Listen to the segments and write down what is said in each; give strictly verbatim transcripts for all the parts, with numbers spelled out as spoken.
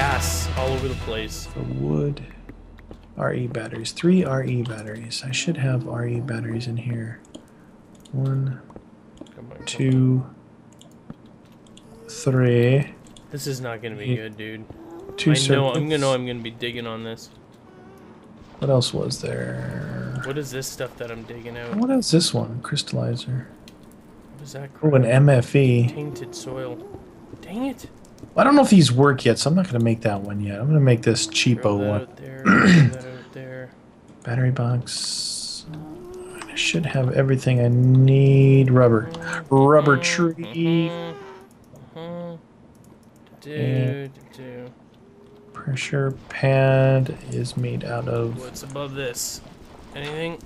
gas all over the place. The wood. R E batteries. Three R E batteries. I should have R E batteries in here. One, come on, two, three. This is not going to be eight, good, dude. Two I know I'm gonna know I'm gonna be digging on this. What else was there? What is this stuff that I'm digging out? What is this one? Crystallizer. What is that? Crap? Oh, an M F E. Tainted soil. Dang it! I don't know if these work yet, so I'm not gonna make that one yet. I'm gonna make this cheapo Throw that one. Out there, that out there. Battery box. I should have everything I need. Rubber. Mm-hmm. Rubber tree. Mm-hmm. Mm-hmm. Dude, dude. Pressure pad is made out of... What's above this? Anything?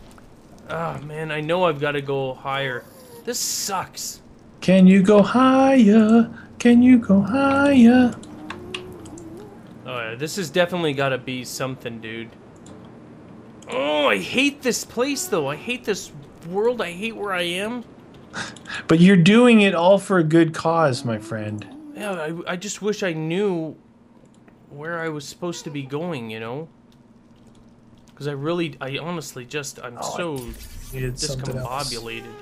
Ah, oh, man, I know I've got to go higher. This sucks. Can you go higher? Can you go higher? Oh, yeah, this has definitely got to be something, dude. Oh, I hate this place, though. I hate this world. I hate where I am. But you're doing it all for a good cause, my friend. Yeah, I, I just wish I knew... where I was supposed to be going, you know? Because I really, I honestly just, I'm oh, so discombobulated.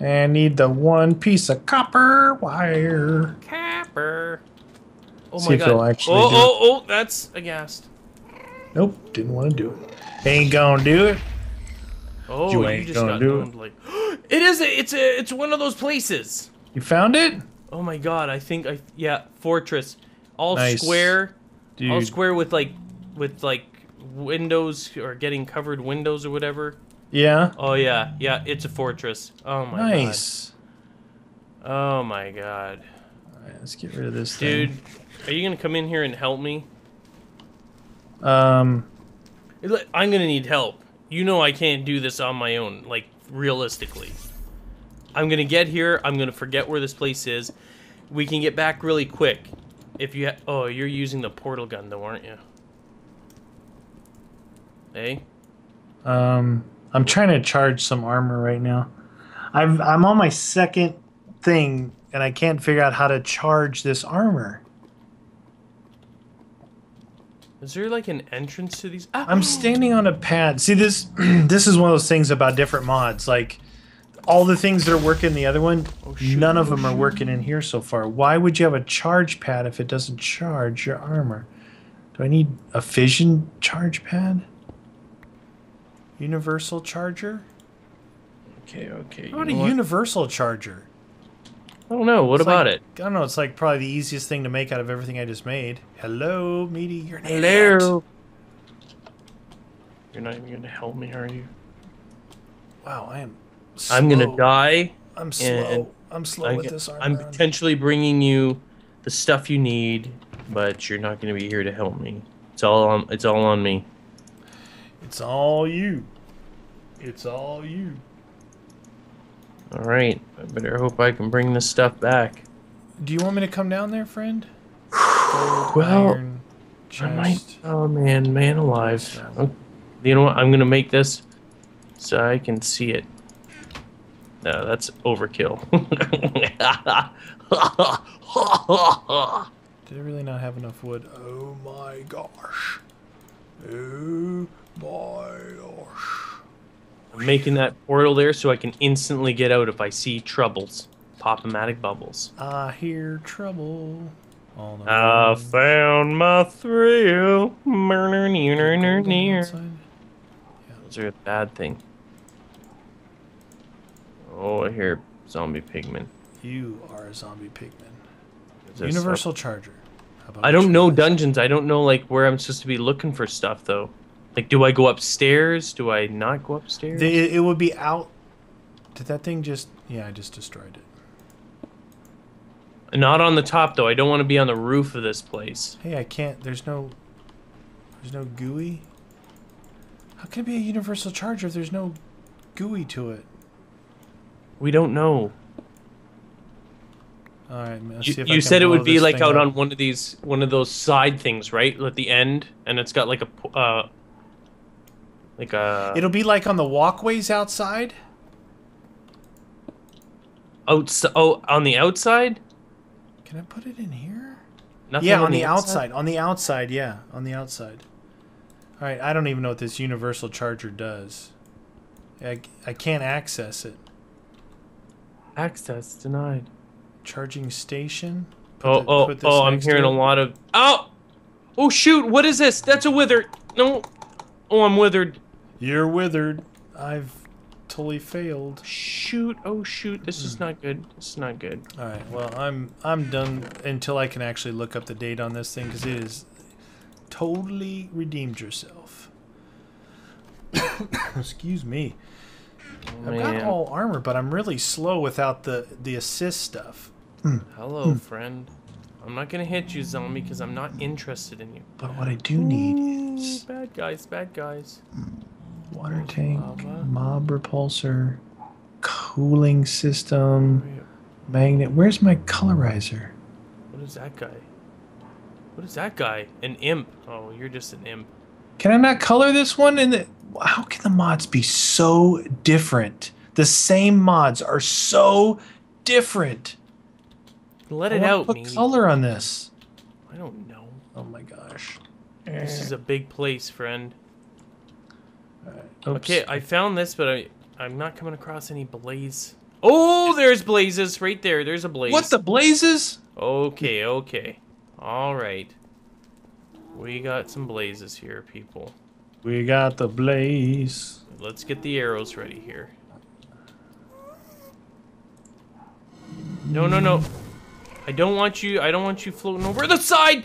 I need the one piece of copper wire. Copper. Oh See my god. Oh, oh, oh, that's aghast. Nope, didn't want to do it. Ain't gonna do it. Oh, you, ain't you just gonna got do it. Like, it is, a, it's a, it's one of those places. You found it? Oh my god, I think I, yeah, fortress. All nice. square, Dude. all square with like, with like windows or getting covered windows or whatever. Yeah. Oh yeah, yeah. It's a fortress. Oh my nice. god. Nice. Oh my god. All right, let's get rid of this. Dude, thing. are you gonna come in here and help me? Um, I'm gonna need help. You know I can't do this on my own. Like realistically, I'm gonna get here. I'm gonna forget where this place is. We can get back really quick. If you ha oh, you're using the portal gun though, aren't you? Hey. Um, I'm trying to charge some armor right now. I've I'm on my second thing, and I can't figure out how to charge this armor. Is there like an entrance to these? Ah. I'm standing on a pad. See this? This is one of those things about different mods, like. All the things that are working in the other one, oh, shoot, none of oh, them are shoot. working in here so far. Why would you have a charge pad if it doesn't charge your armor? Do I need a fission charge pad? Universal charger? Okay, okay. How about a what? universal charger? I don't know. What it's about like, it? I don't know. It's like probably the easiest thing to make out of everything I just made. Hello, meaty. You're an idiot. Hello. You're not even going to help me, are you? Wow, I am... Slow. I'm gonna die. I'm slow. I'm slow I'm, with this armor. I'm potentially bringing you the stuff you need, but you're not gonna be here to help me. It's all on. It's all on me. It's all you. It's all you. All right. I better hope I can bring this stuff back. Do you want me to come down there, friend? Gold, well, iron, I might. Oh man, man alive. Oh, you know what? I'm gonna make this so I can see it. No, that's overkill. Did I really not have enough wood? Oh my gosh. Oh my gosh. I'm making that portal there so I can instantly get out if I see troubles. Pop-o-matic bubbles. I hear trouble. All the I room. found my thrill. Murder near near near. Those are a bad thing. Oh, I hear zombie pigman. You are a zombie pigman. Universal stuff? charger. How about I don't know place? dungeons. I don't know like where I'm supposed to be looking for stuff though. Like, do I go upstairs? Do I not go upstairs? They, it would be out. Did that thing just? Yeah, I just destroyed it. Not on the top though. I don't want to be on the roof of this place. Hey, I can't. There's no. There's no G U I. How can it be a universal charger if there's no G U I to it? We don't know. All right, let's see if you said it would be like out on one of these, one of those side things, right? At the end, and it's got like a, uh, like a. It'll be like on the walkways outside. Outs- oh, on the outside. Can I put it in here? Nothing yeah, on, on the, the outside? outside. On the outside, yeah. On the outside. All right, I don't even know what this universal charger does. I, I can't access it. Access denied. Charging station? Put oh, the, oh, put this oh, I'm hearing a lot of... Oh! Oh, shoot! What is this? That's a wither! No! Oh, I'm withered. You're withered. I've totally failed. Shoot! Oh, shoot! This mm. is not good. This is not good. All right. Well, I'm I'm done until I can actually look up the date on this thing, because it is totally redeemed yourself. Excuse me. Oh, I've got all armor, but I'm really slow without the the assist stuff. Mm. Hello, mm. friend. I'm not gonna hit you, zombie, because I'm not interested in you. But what I do need is Ooh, bad guys, bad guys. Water There's tank, lava. mob repulsor, cooling system, magnet. Where's my colorizer? What is that guy? What is that guy? An imp? Oh, you're just an imp. Can I not color this one? In the how can the mods be so different? The same mods are so different. Let it out. Put color on this. I don't know. Oh my gosh. This is a big place, friend. Right. Okay, I found this, but I I'm not coming across any blaze. Oh, there's blazes right there. There's a blaze. What the blazes? Okay, okay. All right. We got some blazes here, people. We got the blaze. Let's get the arrows ready here. No, no, no. I don't want you, I don't want you floating over the side!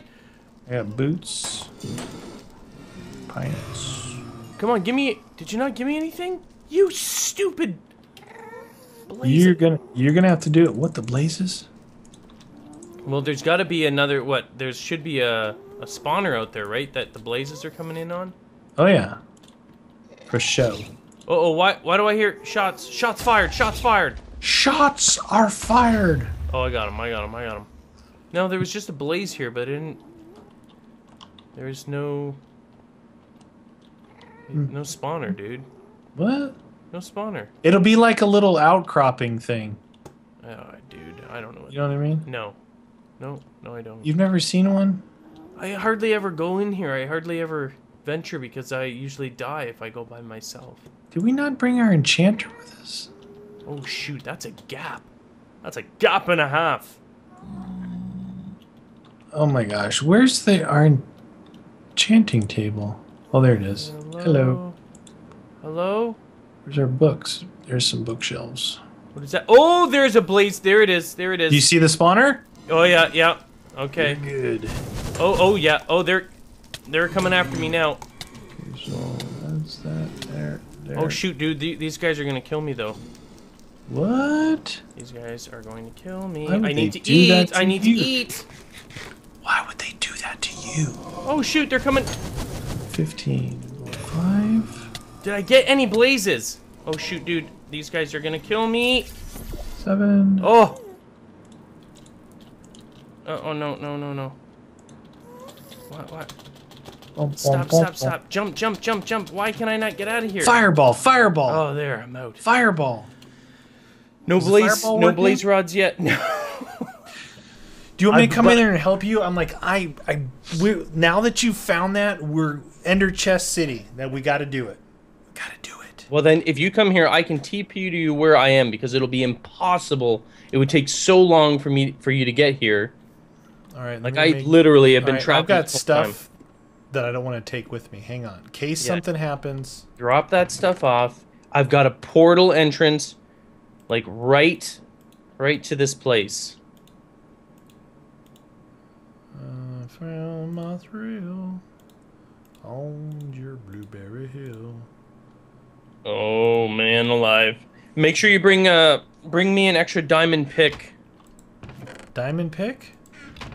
I got boots. Pines. Come on, give me, did you not give me anything? You stupid! Blaze you're gonna, you're gonna have to do it. What, the blazes? Well, there's gotta be another, what, there should be a, a spawner out there, right? That the blazes are coming in on? Oh yeah. For show. Uh-oh, why, why do I hear shots? Shots fired, shots fired! Shots are fired! Oh, I got him, I got him, I got him. No, there was just a blaze here, but I didn't... There's no... No spawner, dude. What? No spawner. It'll be like a little outcropping thing. Oh, dude, I don't know what... You know what I mean? No. No, no, I don't. You've never seen one? I hardly ever go in here. I hardly ever venture because I usually die if I go by myself. Did we not bring our enchanter with us? Oh, shoot, that's a gap. That's a gap and a half. Oh my gosh, where's the our enchanting table? Oh, there it is. Hello. Hello. Hello? Where's our books? There's some bookshelves. What is that? Oh, there's a blaze. There it is. There it is. You see the spawner? Oh yeah, yeah. Okay. You're good. Oh, oh yeah. Oh, they're they're coming after me now. Okay, so that's that. There. There. Oh shoot, dude. These guys are gonna kill me though. What? These guys are going to kill me. I need to eat. I need to eat. Why would they do that to you? Oh, shoot. They're coming. fifteen. five. Did I get any blazes? Oh, shoot, dude. These guys are going to kill me. seven. Oh. Uh, oh, no, no, no, no. What, what? Bum, stop, bum, stop, bum. stop. Jump, jump, jump, jump. Why can I not get out of here? Fireball, fireball. Oh, there. I'm out. Fireball. No blaze, no blaze rods yet. No. Do you want me to come in there and help you? I'm like, I, I, we, now that you found that, we're Ender Chest City. That we got to do it. Got to do it. Well then, if you come here, I can T P you to you where I am because it'll be impossible. It would take so long for me for you to get here. All right. Like I make, literally have been right, trapped. I've got stuff time. that I don't want to take with me. Hang on, in case yeah. something happens. Drop that stuff off. I've got a portal entrance. Like, right, right to this place. I found my thrill on your blueberry hill. Oh, man alive. Make sure you bring uh, bring me an extra diamond pick. Diamond pick?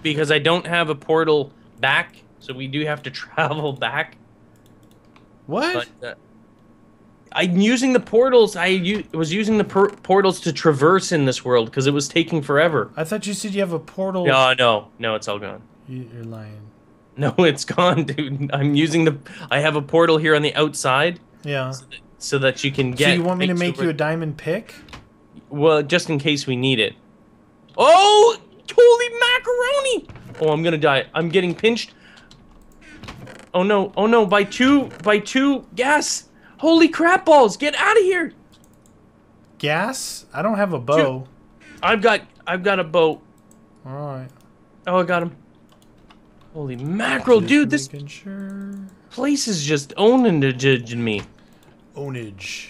Because I don't have a portal back, so we do have to travel back. What? But, uh, I'm using the portals. I u was using the portals to traverse in this world because it was taking forever. I thought you said you have a portal. No, no, no, it's all gone. You're lying. No, it's gone, dude. I'm using the. I have a portal here on the outside. Yeah. So that, so that you can get. So you want me to make you a diamond pick? Well, just in case we need it. Oh, holy macaroni! Oh, I'm gonna die. I'm getting pinched. Oh no, oh no, by two, by two, gas! Holy crap balls, get out of here! Gas? I don't have a bow. Dude, I've got, I've got a bow. Alright. Oh, I got him. Holy mackerel, just dude, this sure. place is just owning to me. Ownage.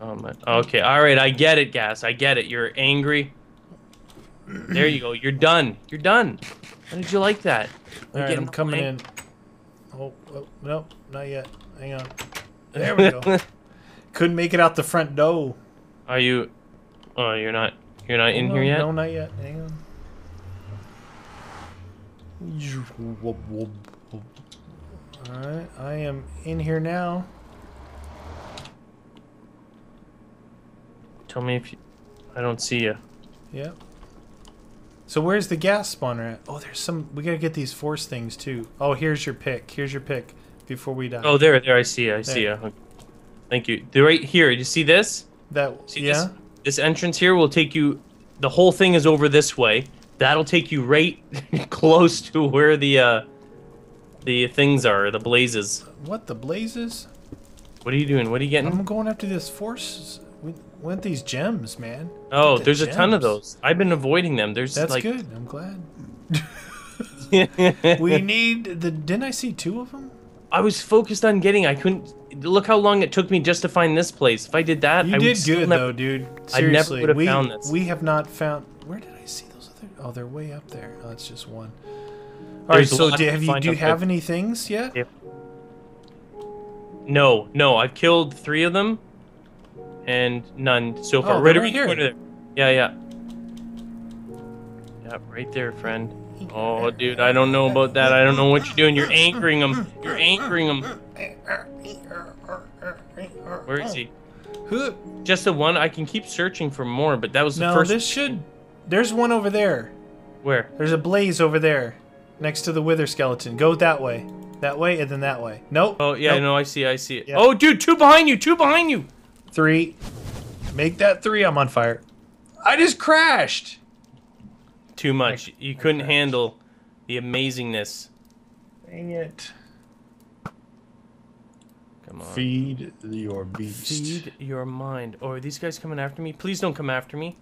Oh man. Okay, alright, I get it, gas, I get it, you're angry. There you go, you're done, you're done. How did you like that? All right, I'm coming in. Oh, oh, no, not yet. Hang on. There we go. Couldn't make it out the front door. Are you... Oh, you're not... You're not oh, in no, here yet? No, not yet. Hang on. Alright, I am in here now. Tell me if you... I don't see you. Yep. So where's the gas spawner at? Oh, there's some... We gotta get these force things, too. Oh, here's your pick. Here's your pick before we die. Oh, there, there. I see you. I there. see you. Thank you. They're right here. You see this? That, see yeah. This, this entrance here will take you... The whole thing is over this way. That'll take you right close to where the, uh... The things are, the blazes. What, the blazes? What are you doing? What are you getting? I'm going after this force... What are these gems, man? Oh, there's gems. a ton of those. I've been avoiding them. There's That's like... good. I'm glad. We need the... Didn't I see two of them? I was focused on getting... I couldn't... Look how long it took me just to find this place. If I did that, you I did good, never... though, dude. Seriously. I never would have we, found this. We have not found... Where did I see those other... Oh, they're way up there. Oh, that's just one. All there's right, so do, have you, do you have there. any things yet? Yep. No, no. I've killed three of them. And none so far. Oh, right, right here. Right there. Yeah, yeah. Yeah, right there, friend. Oh, dude, I don't know about that. I don't know what you're doing. You're anchoring him. You're anchoring him. Where is he? Who? Just the one. I can keep searching for more, but that was the no, first. No, this should. There's one over there. Where? There's a blaze over there, next to the wither skeleton. Go that way, that way, and then that way. Nope. Oh yeah, nope. no, I see, I see it. Yeah. Oh, dude, two behind you, two behind you. Three. Make that three. I'm on fire. I just crashed. Too much. I, you I couldn't crashed. handle the amazingness. Dang it. Come on. Feed your beast. Feed your mind. Oh, are these guys coming after me? Please don't come after me.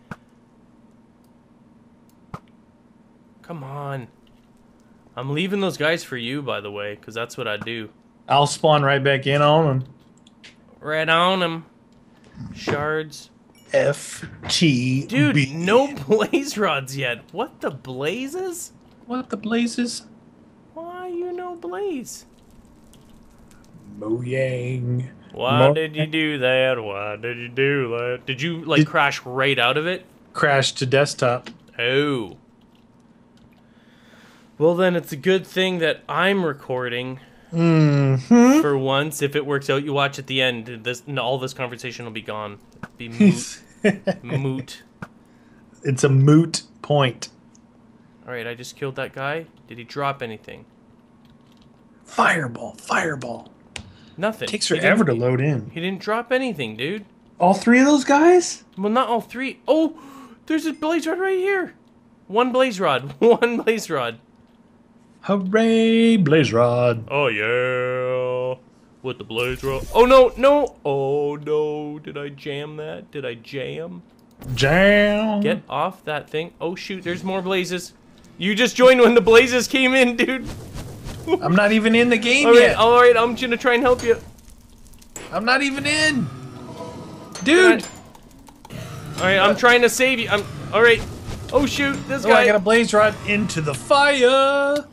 Come on. I'm leaving those guys for you, by the way, because that's what I do. I'll spawn right back in on them. Right on them. Shards. F T B. Dude, no blaze rods yet. What the blazes? What the blazes? Why you no blaze? Mojang. Why Mo did you do that? Why did you do that? Did you, like, did crash right out of it? Crash to desktop. Oh. Well, then it's a good thing that I'm recording. Mm-hmm. For once, if it works out, you watch at the end. This and all this conversation will be gone. It'll be moot. moot. It's a moot point. All right, I just killed that guy. Did he drop anything? Fireball, fireball. Nothing. It takes forever to load in. He didn't drop anything, dude. All three of those guys? Well, not all three. Oh, there's a blaze rod right here. One blaze rod. One blaze rod. Hooray, blaze rod. Oh, yeah. With the blaze rod. Oh, no, no. Oh, no. Did I jam that? Did I jam? Jam. Get off that thing. Oh, shoot. There's more blazes. You just joined when the blazes came in, dude. I'm not even in the game all right, yet. All right, I'm going to try and help you. I'm not even in. Dude. All right, I'm trying to save you. I'm All right. Oh, shoot. This oh, guy. I got a blaze rod into the fire.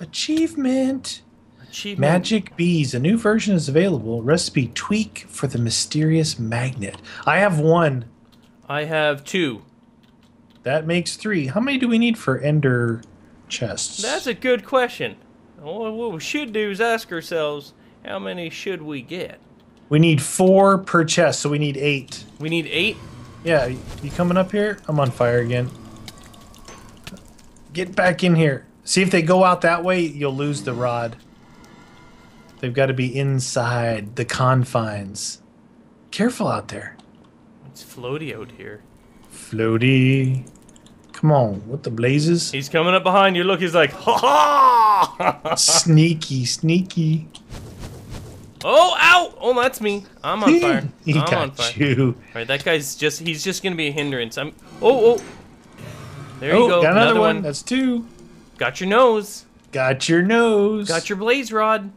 Achievement. Achievement. Magic Bees. A new version is available. Recipe tweak for the mysterious magnet. I have one. I have two. That makes three. How many do we need for Ender Chests? That's a good question. Well, what we should do is ask ourselves, how many should we get? We need four per chest, so we need eight. We need eight? Yeah. You coming up here? I'm on fire again. Get back in here. See, if they go out that way, you'll lose the rod. They've got to be inside the confines. Careful out there. It's floaty out here. Floaty. Come on, what the blazes? He's coming up behind you. Look, he's like, ha ha! Sneaky, sneaky. Oh, ow! Oh, that's me. I'm on fire. he I'm got on fire. you. All right, that guy's just—he's just gonna be a hindrance. I'm. Oh, oh. There oh, you go. Got another, another one. one. That's two. Got your nose. Got your nose. Got your blaze rod.